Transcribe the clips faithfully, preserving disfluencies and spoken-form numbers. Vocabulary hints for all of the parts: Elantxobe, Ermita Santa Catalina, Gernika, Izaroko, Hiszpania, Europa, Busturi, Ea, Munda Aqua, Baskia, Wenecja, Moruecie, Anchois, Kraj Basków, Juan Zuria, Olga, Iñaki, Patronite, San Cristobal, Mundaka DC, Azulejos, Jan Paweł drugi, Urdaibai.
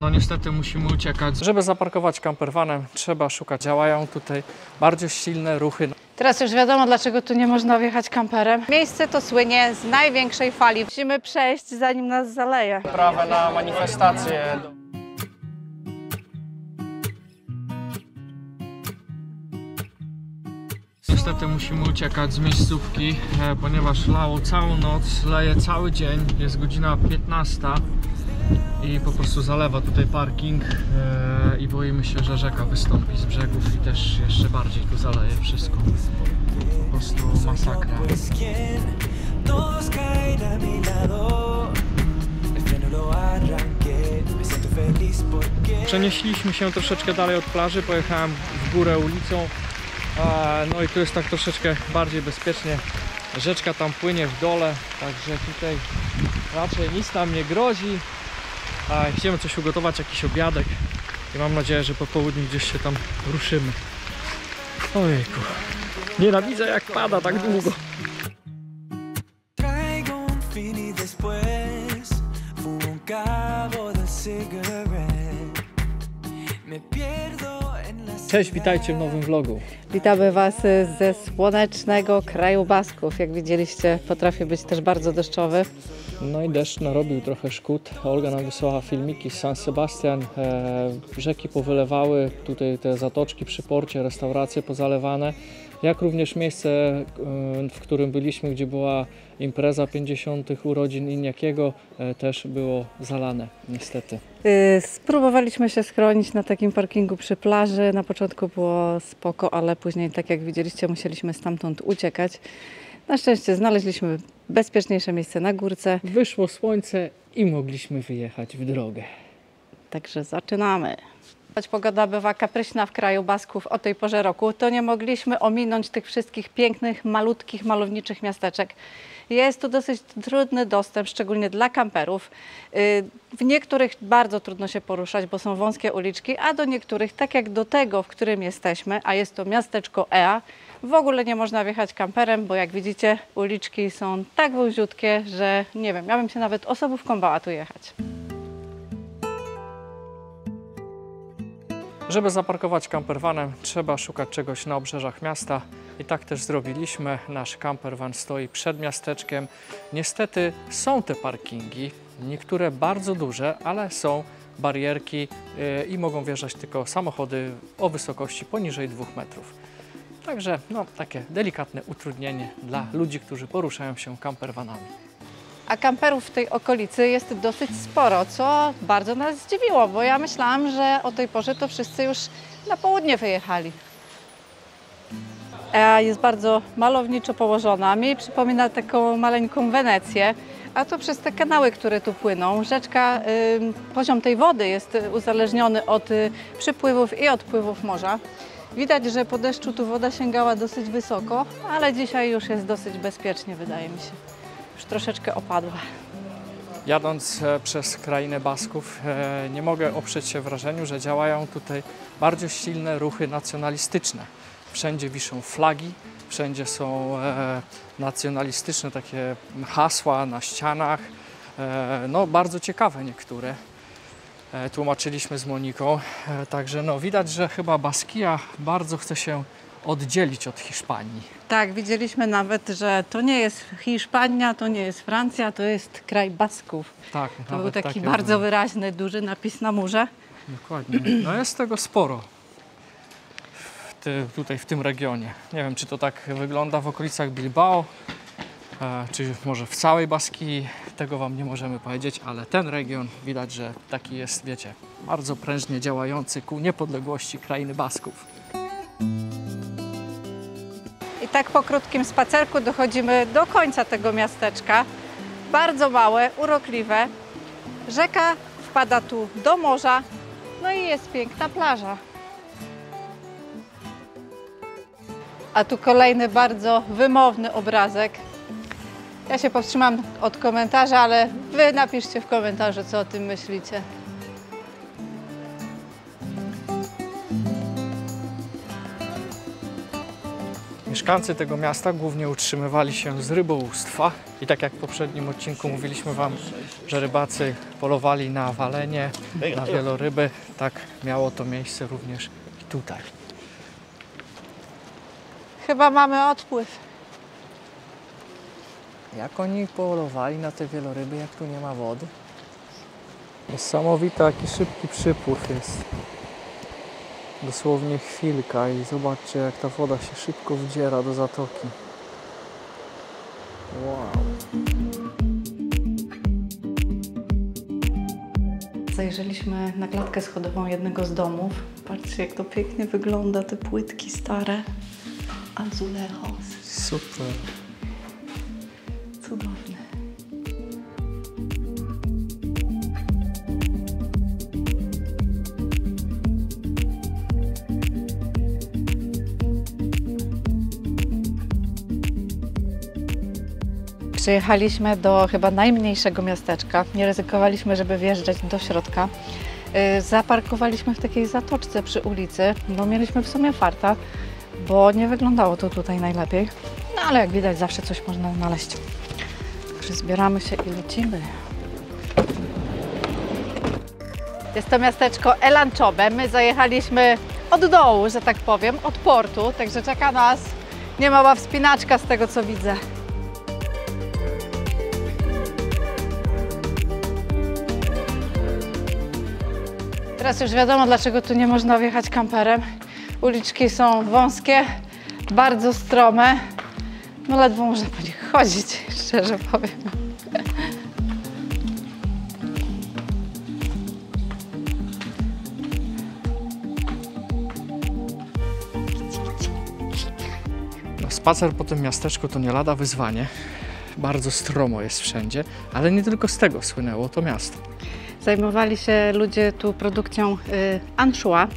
No niestety musimy uciekać. Żeby zaparkować campervanem, trzeba szukać. Działają tutaj bardzo silne ruchy. Teraz już wiadomo, dlaczego tu nie można wjechać kamperem. Miejsce to słynie z największej fali. Musimy przejść, zanim nas zaleje. Prawo na manifestację. Niestety musimy uciekać z miejscówki, ponieważ lało całą noc, leje cały dzień. Jest godzina piętnasta. I po prostu zalewa tutaj parking yy, i boimy się, że rzeka wystąpi z brzegów i też jeszcze bardziej tu zaleje wszystko. Po prostu masakra. Przenieśliśmy się troszeczkę dalej od plaży, pojechałem w górę ulicą, no i tu jest tak troszeczkę bardziej bezpiecznie. Rzeczka tam płynie w dole, także tutaj raczej nic nam nie grozi. A chcemy coś ugotować, jakiś obiadek i mam nadzieję, że po południu gdzieś się tam ruszymy. Ojejku, nienawidzę jak pada tak długo. Cześć, witajcie w nowym vlogu. Witamy Was ze słonecznego kraju Basków. Jak widzieliście, potrafi być też bardzo deszczowy. No i deszcz narobił trochę szkód. Olga nam wysłała filmiki z San Sebastian. Rzeki powylewały, tutaj te zatoczki przy porcie, restauracje pozalewane. Jak również miejsce, w którym byliśmy, gdzie była impreza pięćdziesiątych urodzin Iñakiego, też było zalane, niestety. Spróbowaliśmy się schronić na takim parkingu przy plaży. Na początku było spoko, ale później, tak jak widzieliście, musieliśmy stamtąd uciekać. Na szczęście znaleźliśmy bezpieczniejsze miejsce na górce. Wyszło słońce i mogliśmy wyjechać w drogę. Także zaczynamy. Choć pogoda bywa kapryśna w kraju Basków o tej porze roku, to nie mogliśmy ominąć tych wszystkich pięknych, malutkich, malowniczych miasteczek. Jest tu dosyć trudny dostęp, szczególnie dla kamperów. W niektórych bardzo trudno się poruszać, bo są wąskie uliczki, a do niektórych, tak jak do tego, w którym jesteśmy, a jest to miasteczko Ea, w ogóle nie można wjechać kamperem, bo jak widzicie, uliczki są tak wąziutkie, że nie wiem, ja bym się nawet osobówką bała tu jechać. Żeby zaparkować campervanem, trzeba szukać czegoś na obrzeżach miasta i tak też zrobiliśmy. Nasz campervan stoi przed miasteczkiem. Niestety są te parkingi, niektóre bardzo duże, ale są barierki i mogą wjeżdżać tylko samochody o wysokości poniżej dwóch metrów. Także no, takie delikatne utrudnienie dla ludzi, którzy poruszają się campervanami. A kamperów w tej okolicy jest dosyć sporo, co bardzo nas zdziwiło, bo ja myślałam, że o tej porze to wszyscy już na południe wyjechali. Ea jest bardzo malowniczo położona, mi przypomina taką maleńką Wenecję, a to przez te kanały, które tu płyną. Rzeczka, y, poziom tej wody jest uzależniony od y, przypływów i odpływów morza. Widać, że po deszczu tu woda sięgała dosyć wysoko, ale dzisiaj już jest dosyć bezpiecznie, wydaje mi się. Już troszeczkę opadła. Jadąc przez krainę Basków, nie mogę oprzeć się wrażeniu, że działają tutaj bardzo silne ruchy nacjonalistyczne. Wszędzie wiszą flagi, wszędzie są nacjonalistyczne takie hasła na ścianach. No, bardzo ciekawe niektóre. Tłumaczyliśmy z Moniką. Także no, widać, że chyba Baskia bardzo chce się oddzielić od Hiszpanii. Tak, widzieliśmy nawet, że to nie jest Hiszpania, to nie jest Francja, to jest kraj Basków. Tak, to był taki bardzo one... wyraźny, duży napis na murze. Dokładnie. No jest tego sporo w ty, tutaj w tym regionie. Nie wiem, czy to tak wygląda w okolicach Bilbao, e, czy może w całej Baskii. Tego Wam nie możemy powiedzieć, ale ten region widać, że taki jest, wiecie, bardzo prężnie działający ku niepodległości krainy Basków. I tak po krótkim spacerku dochodzimy do końca tego miasteczka. Bardzo małe, urokliwe. Rzeka wpada tu do morza, no i jest piękna plaża. A tu kolejny bardzo wymowny obrazek. Ja się powstrzymam od komentarza, ale Wy napiszcie w komentarzu, co o tym myślicie. Mieszkańcy tego miasta głównie utrzymywali się z rybołówstwa i tak jak w poprzednim odcinku mówiliśmy wam, że rybacy polowali na walenie, na wieloryby, tak miało to miejsce również i tutaj. Chyba mamy odpływ. Jak oni polowali na te wieloryby, jak tu nie ma wody? Niesamowity, jaki szybki przypływ jest. Dosłownie chwilka i zobaczcie, jak ta woda się szybko wdziera do zatoki. Wow. Zajrzeliśmy na klatkę schodową jednego z domów. Patrzcie, jak to pięknie wygląda, te płytki stare. Azulejos. Super. Cudowne. Przyjechaliśmy do chyba najmniejszego miasteczka, nie ryzykowaliśmy, żeby wjeżdżać do środka. Zaparkowaliśmy w takiej zatoczce przy ulicy, bo mieliśmy w sumie farta, bo nie wyglądało to tutaj najlepiej. No ale jak widać zawsze coś można znaleźć. Także zbieramy się i lecimy. Jest to miasteczko Elantxobe, my zajechaliśmy od dołu, że tak powiem, od portu, także czeka nas niemała wspinaczka z tego co widzę. Teraz już wiadomo, dlaczego tu nie można wjechać kamperem. Uliczki są wąskie, bardzo strome. No ledwo można po nich chodzić, szczerze powiem. No, spacer po tym miasteczku to nie lada wyzwanie. Bardzo stromo jest wszędzie, ale nie tylko z tego słynęło to miasto. Zajmowali się ludzie tu produkcją y, anchois.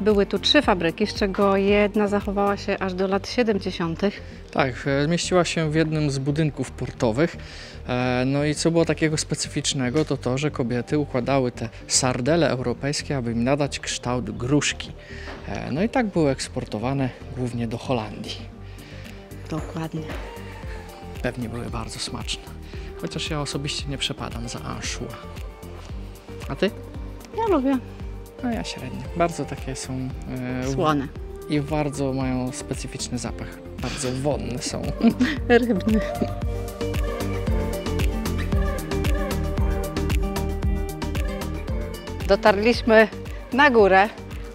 Były tu trzy fabryki, z czego jedna zachowała się aż do lat siedemdziesiątych. Tak, mieściła się w jednym z budynków portowych. No i co było takiego specyficznego, to to, że kobiety układały te sardele europejskie, aby im nadać kształt gruszki. No i tak były eksportowane głównie do Holandii. Dokładnie. Pewnie były bardzo smaczne. Chociaż ja osobiście nie przepadam za anchois. A ty? Ja lubię. No ja średnio. Bardzo takie są... Yy, słone. I bardzo mają specyficzny zapach. Bardzo wonne są. Rybne. Dotarliśmy na górę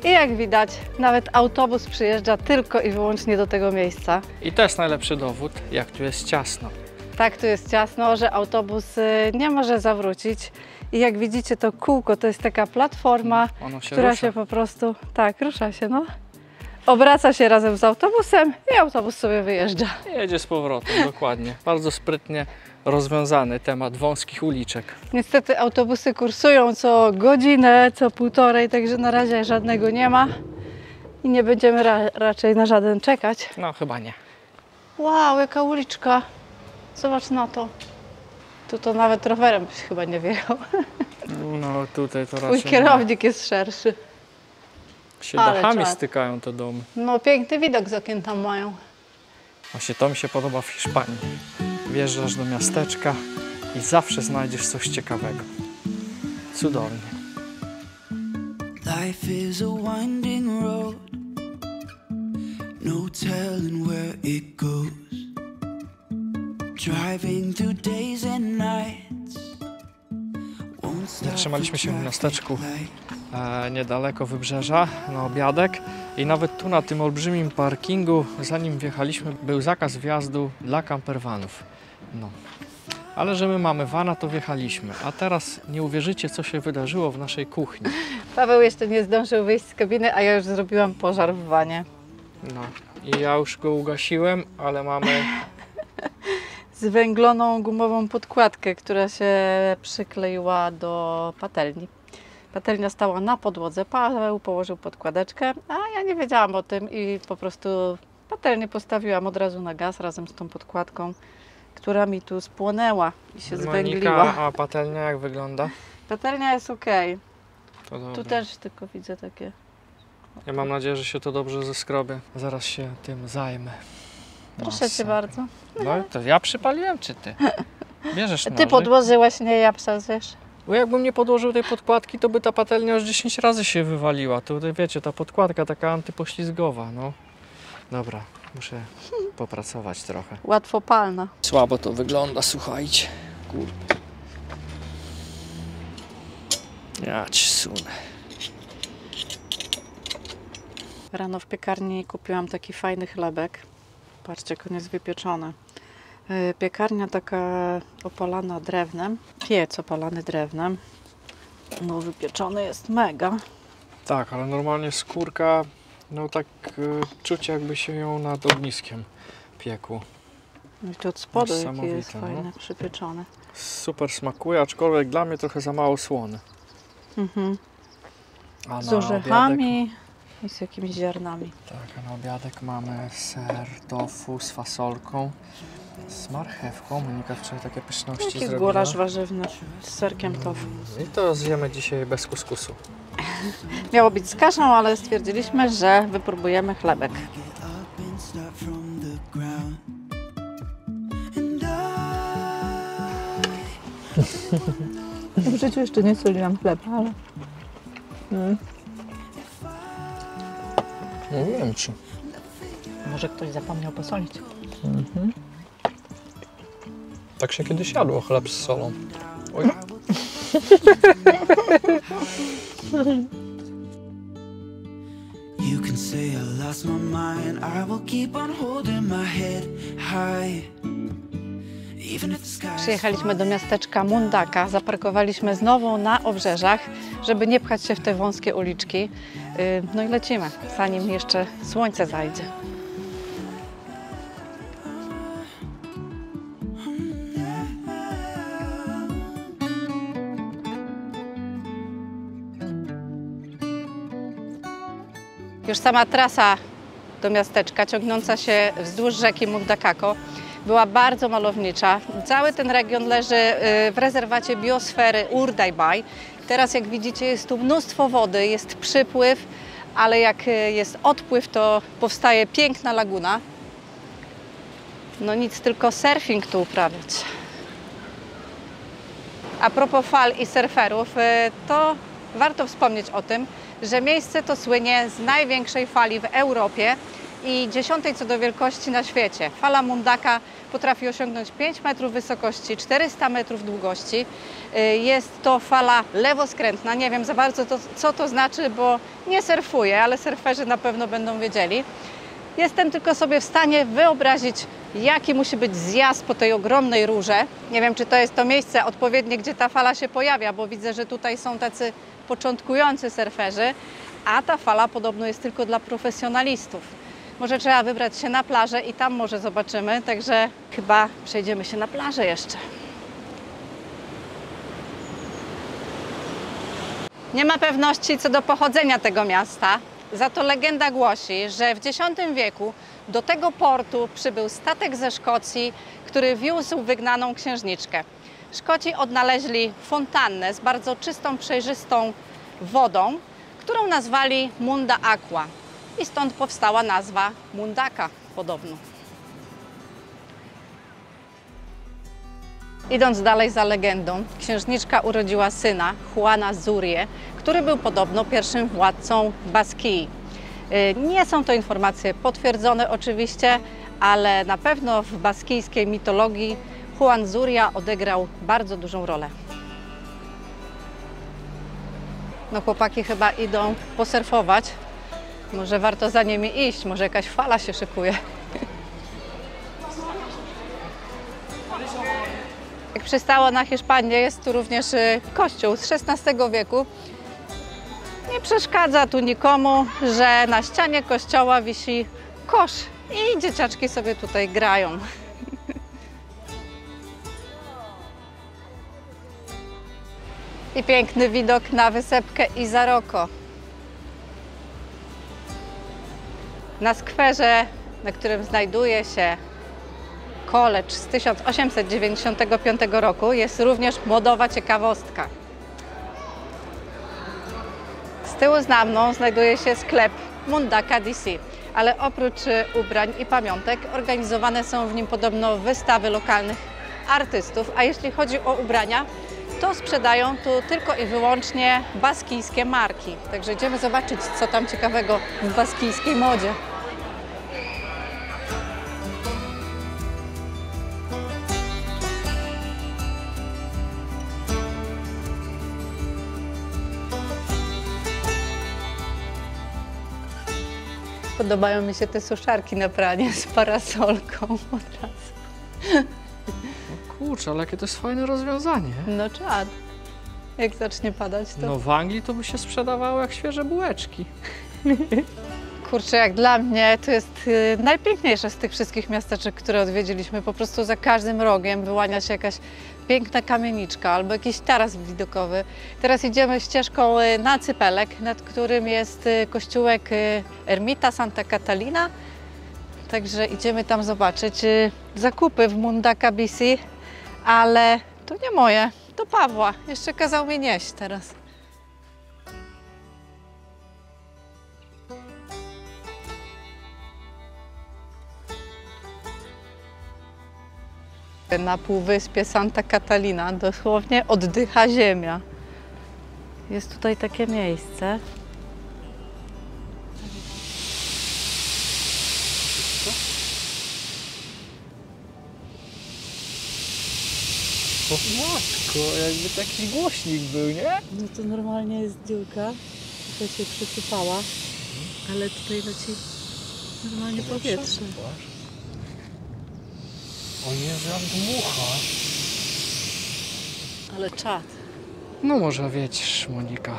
i jak widać nawet autobus przyjeżdża tylko i wyłącznie do tego miejsca. I to jest najlepszy dowód, jak tu jest ciasno. Tak, tu jest ciasno, że autobus nie może zawrócić. I jak widzicie to kółko, to jest taka platforma, się która rusza. się po prostu, tak, rusza się, no. Obraca się razem z autobusem i autobus sobie wyjeżdża. Jedzie z powrotem, dokładnie. Bardzo sprytnie rozwiązany temat wąskich uliczek. Niestety autobusy kursują co godzinę, co półtorej, także na razie żadnego nie ma. I nie będziemy ra raczej na żaden czekać. No chyba nie. Wow, jaka uliczka. Zobacz na to. Tu to nawet rowerem byś chyba nie wjechał. No tutaj to raczej... Mój kierownik nie. jest szerszy. Się Ale dachami czad. stykają te domy. No piękny widok z okien tam mają. Właśnie to mi się podoba w Hiszpanii. Wjeżdżasz do miasteczka i zawsze znajdziesz coś ciekawego. Cudownie. Life is a winding road. No telling where it goes. Zatrzymaliśmy się w miasteczku e, niedaleko wybrzeża na obiadek i nawet tu na tym olbrzymim parkingu, zanim wjechaliśmy, był zakaz wjazdu dla campervanów. No. Ale że my mamy vana, to wjechaliśmy, a teraz nie uwierzycie, co się wydarzyło w naszej kuchni. Paweł jeszcze nie zdążył wyjść z kabiny, a ja już zrobiłam pożar w vanie. No i ja już go ugasiłem, ale mamy... zwęgloną gumową podkładkę, która się przykleiła do patelni. Patelnia stała na podłodze, Paweł położył podkładeczkę, a ja nie wiedziałam o tym i po prostu patelnię postawiłam od razu na gaz razem z tą podkładką, która mi tu spłonęła i się Monika, zwęgliła. A patelnia jak wygląda? Patelnia jest ok. Tu też tylko widzę takie Ja mam nadzieję, że się to dobrze zeskrobię. Zaraz się tym zajmę. Proszę cię bardzo. No to ja przypaliłem, czy ty? Bierzesz ty nożyk. Podłożyłaś, nie ja przecież. Bo jakbym nie podłożył tej podkładki, to by ta patelnia już dziesięć razy się wywaliła. Tutaj wiecie, ta podkładka taka antypoślizgowa, no. Dobra, muszę popracować trochę. Łatwopalna. Słabo to wygląda, słuchajcie. Kurde. Ja ci sunę. Rano w piekarni kupiłam taki fajny chlebek. Patrzcie, jak on jest wypieczony. Piekarnia taka opalana drewnem. Piec opalany drewnem. No wypieczony jest mega. Tak, ale normalnie skórka, no tak yy, czuć jakby się ją nad ogniskiem piekło. No i to od spodu jaki jest fajny, no? Przypieczony. Super smakuje, aczkolwiek dla mnie trochę za mało słony. Mhm. A z orzechami. Obiadek... I z jakimiś ziarnami. Tak, a na obiadek mamy ser, tofu z fasolką, z marchewką. Monika wczoraj takie pyszności zrobiła. Taki gulasz warzywny z serkiem tofu. I to zjemy dzisiaj bez kuskusu. Miało być z kaszą, ale stwierdziliśmy, że wypróbujemy chlebek. W życiu jeszcze nie soliłam chleba, ale... Mm. Nie wiem czy. Może ktoś zapomniał posolić. Mhm. Tak się kiedyś jadło chleb z solą. Oj. You can say I lost my mind. I will keep on holding my head high. Przyjechaliśmy do miasteczka Mundaka, zaparkowaliśmy znowu na obrzeżach, żeby nie pchać się w te wąskie uliczki. No i lecimy, zanim jeszcze słońce zajdzie. Już sama trasa do miasteczka, ciągnąca się wzdłuż rzeki Mundakako, była bardzo malownicza. Cały ten region leży w rezerwacie biosfery Urdaibai. Teraz jak widzicie jest tu mnóstwo wody, jest przypływ, ale jak jest odpływ, to powstaje piękna laguna. No nic, tylko surfing tu uprawiać. A propos fal i surferów, to warto wspomnieć o tym, że miejsce to słynie z największej fali w Europie i dziesiątej co do wielkości na świecie. Fala Mundaka potrafi osiągnąć pięć metrów wysokości, czterysta metrów długości. Jest to fala lewoskrętna. Nie wiem za bardzo to, co to znaczy, bo nie surfuję, ale surferzy na pewno będą wiedzieli. Jestem tylko sobie w stanie wyobrazić, jaki musi być zjazd po tej ogromnej rurze. Nie wiem, czy to jest to miejsce odpowiednie, gdzie ta fala się pojawia, bo widzę, że tutaj są tacy początkujący surferzy, a ta fala podobno jest tylko dla profesjonalistów. Może trzeba wybrać się na plażę i tam może zobaczymy, także chyba przejdziemy się na plażę jeszcze. Nie ma pewności co do pochodzenia tego miasta, za to legenda głosi, że w dziesiątym wieku do tego portu przybył statek ze Szkocji, który wiózł wygnaną księżniczkę. Szkoci odnaleźli fontannę z bardzo czystą, przejrzystą wodą, którą nazwali Munda Aqua. I stąd powstała nazwa Mundaka, podobno. Idąc dalej za legendą, księżniczka urodziła syna, Juana Zurię, który był podobno pierwszym władcą Baskii. Nie są to informacje potwierdzone oczywiście, ale na pewno w baskijskiej mitologii Juan Zuria odegrał bardzo dużą rolę. No chłopaki chyba idą posurfować. Może warto za nimi iść, może jakaś fala się szykuje. Jak przystało na Hiszpanię, jest tu również kościół z szesnastego wieku. Nie przeszkadza tu nikomu, że na ścianie kościoła wisi kosz i dzieciaczki sobie tutaj grają. I piękny widok na wysepkę Izaroko. Na skwerze, na którym znajduje się kolecz z tysiąc osiemset dziewięćdziesiątego piątego roku, jest również modowa ciekawostka. Z Z tyłu za mną znajduje się sklep Mundaka D C, ale oprócz ubrań i pamiątek organizowane są w nim podobno wystawy lokalnych artystów, a jeśli chodzi o ubrania, to sprzedają tu tylko i wyłącznie baskijskie marki. Także idziemy zobaczyć, co tam ciekawego w baskijskiej modzie. Podobają mi się te suszarki na pranie z parasolką od razu. Kurczę, ale jakie to jest fajne rozwiązanie. No czad. Jak zacznie padać to... No w Anglii to by się sprzedawało jak świeże bułeczki. Kurczę, jak dla mnie to jest y, najpiękniejsze z tych wszystkich miasteczek, które odwiedziliśmy. Po prostu za każdym rogiem wyłania się jakaś piękna kamieniczka albo jakiś taras widokowy. Teraz idziemy ścieżką y, na Cypelek, nad którym jest y, kościółek y, Ermita Santa Catalina. Także idziemy tam zobaczyć y, zakupy w Mundaka B C. Ale to nie moje, to Pawła. Jeszcze kazał mi nieść teraz. Na półwyspie Santa Catalina dosłownie oddycha ziemia. Jest tutaj takie miejsce. O matko, jakby taki głośnik był, nie? No to normalnie jest dziurka, która się przesypała, ale tutaj leci normalnie powietrze. O Jezu, jak dmucha. Ale czad. No może wiecie, Monika,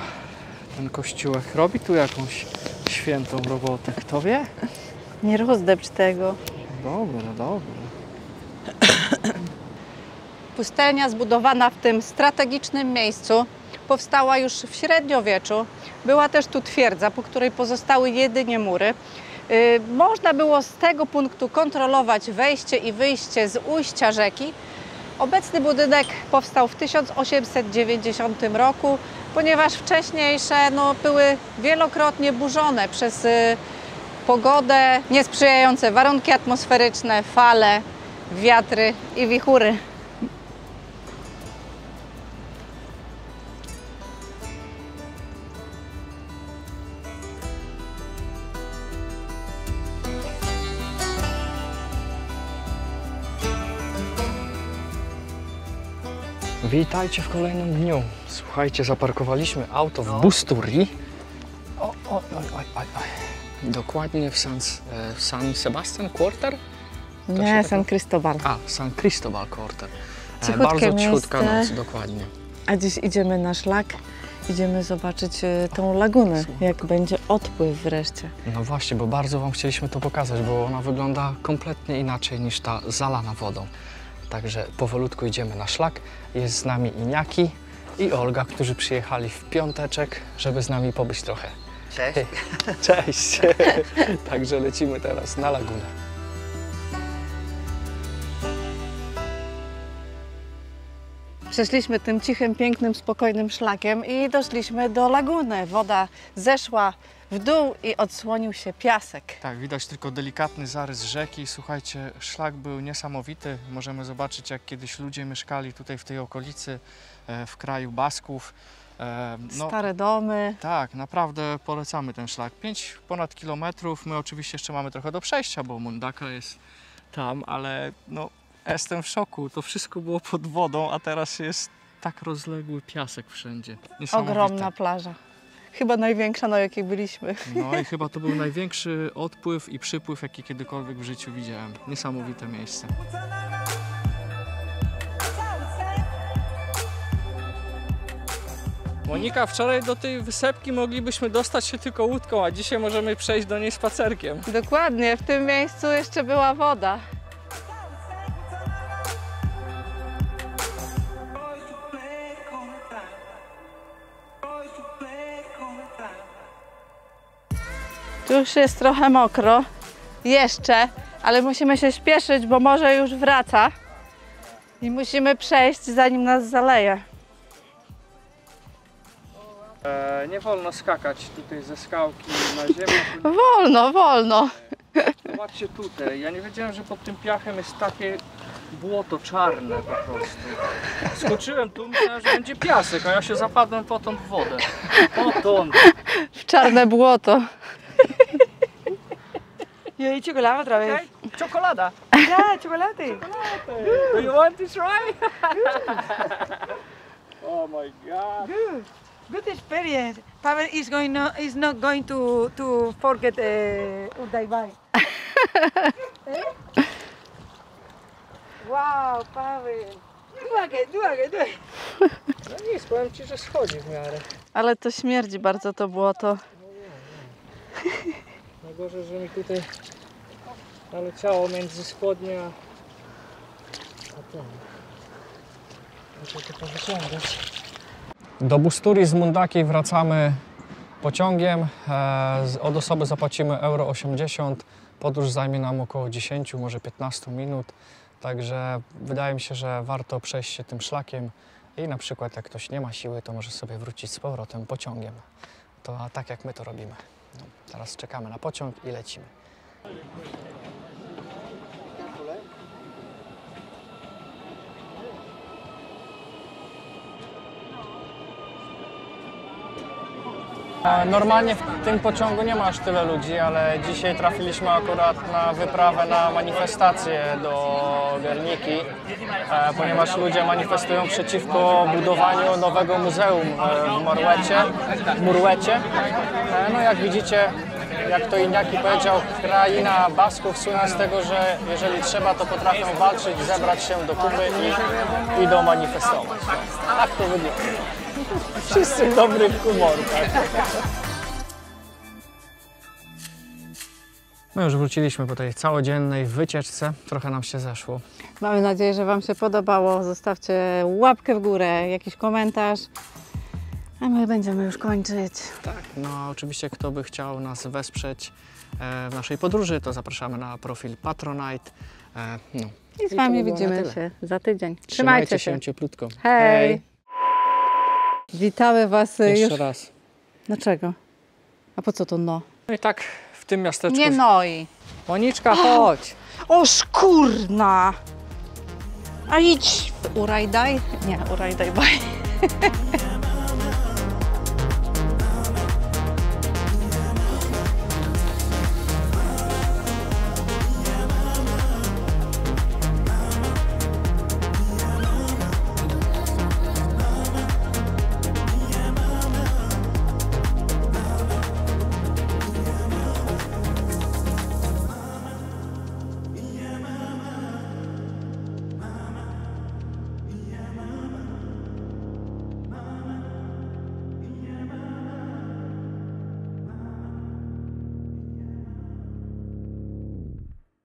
ten kościółek robi tu jakąś świętą robotę, kto wie? Nie rozdepcz tego. Dobra, dobra. Pustelnia zbudowana w tym strategicznym miejscu powstała już w średniowieczu. Była też tu twierdza, po której pozostały jedynie mury. Yy, można było z tego punktu kontrolować wejście i wyjście z ujścia rzeki. Obecny budynek powstał w tysiąc osiemset dziewięćdziesiątym roku, ponieważ wcześniejsze no, były wielokrotnie burzone przez yy, pogodę, niesprzyjające warunki atmosferyczne, fale, wiatry i wichury. Witajcie w kolejnym dniu. Słuchajcie, zaparkowaliśmy auto w Busturi. O, o, o, o, o, o. Dokładnie w San, w San Sebastian Quarter? To nie, San tak... Cristobal. A, San Cristobal Quarter. Cichutkie Bardzo cichutka noc, dokładnie. A dziś idziemy na szlak, idziemy zobaczyć tą lagunę, Słuchaj. jak będzie odpływ wreszcie. No właśnie, bo bardzo wam chcieliśmy to pokazać, bo ona wygląda kompletnie inaczej niż ta zalana wodą. Także powolutku idziemy na szlak. Jest z nami Iñaki i Olga, którzy przyjechali w piąteczek, żeby z nami pobyć trochę. Cześć. Cześć. Także lecimy teraz na lagunę. Przeszliśmy tym cichym, pięknym, spokojnym szlakiem i doszliśmy do laguny. Woda zeszła w dół i odsłonił się piasek. Tak, widać tylko delikatny zarys rzeki. Słuchajcie, szlak był niesamowity. Możemy zobaczyć, jak kiedyś ludzie mieszkali tutaj w tej okolicy, w kraju Basków. No, stare domy. Tak, naprawdę polecamy ten szlak. Pięć ponad kilometrów. My oczywiście jeszcze mamy trochę do przejścia, bo Mundaka jest tam, ale no, jestem w szoku. To wszystko było pod wodą, a teraz jest tak rozległy piasek wszędzie. Ogromna plaża. Chyba największa, na jakiej byliśmy. No i chyba to był największy odpływ i przypływ, jaki kiedykolwiek w życiu widziałem. Niesamowite miejsce. Monika, wczoraj do tej wysepki moglibyśmy dostać się tylko łódką, a dzisiaj możemy przejść do niej spacerkiem. Dokładnie, w tym miejscu jeszcze była woda. Tu już jest trochę mokro, jeszcze, ale musimy się śpieszyć, bo morze już wraca i musimy przejść, zanim nas zaleje. ale nie wolno skakać tutaj ze skałki na ziemię. Wolno, wolno. Zobaczcie tutaj, ja nie wiedziałem, że pod tym piachem jest takie błoto czarne po prostu. Skoczyłem tu, myślałem, że będzie piasek, a ja się zapadłem potąd w wodę. Potąd. W czarne błoto. I czekolada otra vez. Czekolada. Ja, czekolady. Do you want to try? Oh my god. Good. Good experience. Pavel is going no, is not going to to forget uh, Urdaibai. eh? Wow, Pavel. Długie, długie, długie. No nic, powiem ci, że schodzi w miarę. Ale to śmierdzi bardzo to błoto. Najgorzej, że mi tutaj naleciało między spodnie a, a ten. Muszę to powyciągać. Do Busturi z Mundaki wracamy pociągiem. E, od osoby zapłacimy euro osiemdziesiąt. Podróż zajmie nam około dziesięć, może piętnaście minut. Także wydaje mi się, że warto przejść się tym szlakiem i na przykład jak ktoś nie ma siły, to może sobie wrócić z powrotem pociągiem. To tak jak my to robimy. No, teraz czekamy na pociąg i lecimy. Normalnie w tym pociągu nie ma aż tyle ludzi, ale dzisiaj trafiliśmy akurat na wyprawę na manifestację do Gerniki, ponieważ ludzie manifestują przeciwko budowaniu nowego muzeum w Moruecie, w Moruecie. No jak widzicie, jak to Iñaki powiedział, kraina Basków słyna z tego, że jeżeli trzeba, to potrafią walczyć, zebrać się do kupy i idą manifestować. Tak to wygląda. Wszyscy dobry w humorkach. My już wróciliśmy po tej całodziennej wycieczce. Trochę nam się zeszło. Mamy nadzieję, że wam się podobało. Zostawcie łapkę w górę, jakiś komentarz. A my będziemy już kończyć. Tak, no a oczywiście kto by chciał nas wesprzeć w naszej podróży, to zapraszamy na profil Patronite. No. I z wami I widzimy się za tydzień. Trzymajcie, Trzymajcie się. się cieplutko. Hej! Hej. Witamy was jeszcze już... raz. Dlaczego? A po co to no? No i tak w tym miasteczku... Nie no i. Moniczka, chodź! O, o szkurna! A idź! Urdaibai? Nie, Urdaibai.